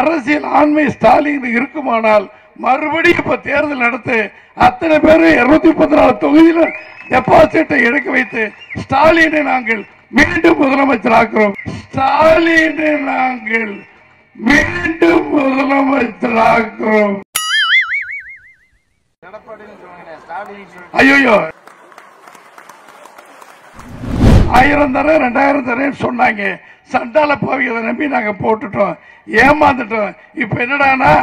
அரசியல் ஆண்மை ஸ்டாலின் இருக்குமானால் மறுபடியும் இப்ப தேர்தல் நடத்து அத்தனை பேரும் 234 தொகுதியில டெபாசிட்டை எடுக்க வைத்து ஸ்டாலினை நாங்கள் மீண்டும் முதலமைச்சராக்கிறோம். ஸ்டாலினை நாங்கள் மீண்டும் முதலமைச்சராக்கிறோம். ஐயோ 1000 தரேன் 2000 தரேன்னு சொன்னாங்க. சண்டால பாவிகளை நம்பி நாங்க போட்டுட்டோம், ஏமாந்துட்டோம். இப்ப என்னடானா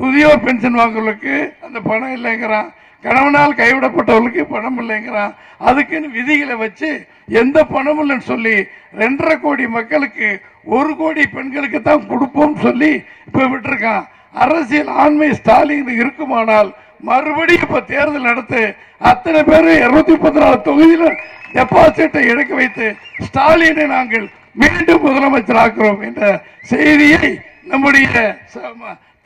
முதியோர் பென்ஷன் வாங்குறவங்களுக்கு அந்த பணம் இல்லைங்கிறான், கணவனால் கைவிடப்பட்டவர்களுக்கு பணம் இல்லைங்கிறான். அதுக்குன்னு விதிகளை வச்சு எந்த பணம் இல்லைன்னு சொல்லி 2.5 கோடி மக்களுக்கு 1 கோடி பெண்களுக்கு தான் கொடுப்போம்னு சொல்லி இப்ப விட்டுருக்கான். அரசியல் ஆண்மை ஸ்டாலின் இருக்குமானால் மறுபடியும் இப்ப தேர்தல் நடத்து அத்தனை பேரும் 234 தொகுதியில டெபாசிட்டை எடுக்க வைத்து ஸ்டாலினை நாங்கள் மீண்டும் முதலமைச்சராக்கிறோம் என்ற செய்தியை நம்முடைய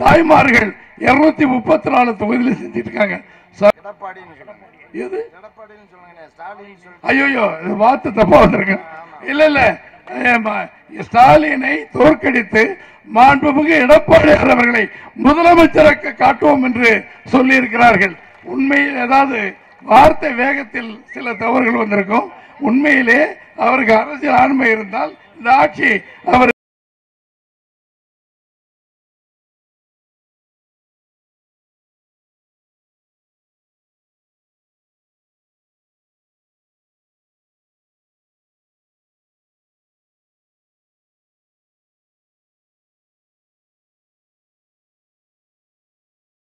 தாய்மார்கள் 234 தொகுதியில் செஞ்சிட்டு இருக்காங்க. ஐயோ வார்த்தை தப்பா வந்திருக்கு. இல்ல இல்ல ஸ்டாலினை தோற்கடித்து மாண்புமிகு எடப்பாடி அவர்களை முதலமைச்சராக காட்டுவோம் என்று சொல்லி இருக்கிறார்கள். உண்மையில் ஏதாவது வார்த்தை வேகத்தில் சில தவறுகள் வந்திருக்கும். உண்மையிலே அவருக்கு அரசியல் ஆண்மை இருந்தால் இந்த ஆட்சி அவர்